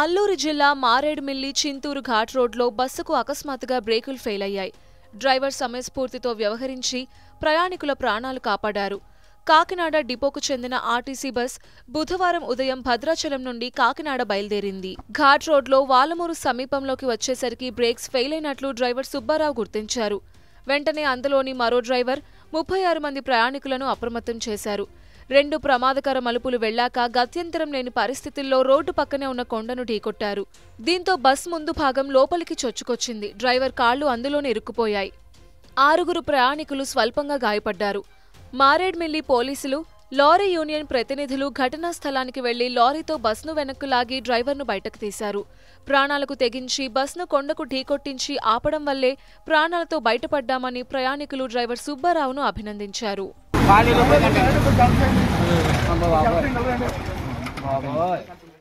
అల్లూరు జిల్లా మారేడుమిల్లి చింతూరు ఘాట్ రోడ్లో బస్సుకు అకస్మాత్తుగా బ్రేకులు ఫెయిల్ అయ్యాయి. డ్రైవర్ సమయస్ఫూర్తితో వ్యవహరించి ప్రయాణికుల ప్రాణాలు కాపాడారు. కాకినాడ డిపోకు చెందిన ఆర్టీసీ బస్ బుధవారం ఉదయం భద్రాచలం నుండి కాకినాడ బయలుదేరింది. ఘాట్ రోడ్లో వాలమూరు సమీపంలోకి వచ్చేసరికి బ్రేక్స్ ఫెయిల్ అయినట్లు డ్రైవర్ సుబ్బారావు గుర్తించారు. వెంటనే అందులోని మరో డ్రైవర్ 36 మంది ప్రయాణికులను అప్రమత్తం చేశారు. రెండు ప్రమాదకర మలుపులు వెళ్లాక గత్యంతరం లేని పరిస్థితుల్లో రోడ్డు పక్కనే ఉన్న కొండను ఢీకొట్టారు. దీంతో బస్ ముందు భాగం లోపలికి చొచ్చుకొచ్చింది. డ్రైవర్ కాళ్లు అందులోనే ఇరుక్కుపోయాయి. 6 ప్రయాణికులు స్వల్పంగా గాయపడ్డారు. మారేడుమిల్లి పోలీసులు, లారీ యూనియన్ ప్రతినిధులు ఘటనా స్థలానికి వెళ్లి లారీతో బస్సును వెనక్కు లాగి డ్రైవర్ను బయటకు తీశారు. ప్రాణాలకు తెగించి బస్సును కొండకు ఢీకొట్టించి ఆపడం వల్లే ప్రాణాలతో బయటపడ్డామని ప్రయాణికులు డ్రైవర్ సుబ్బారావును అభినందించారు. बाबा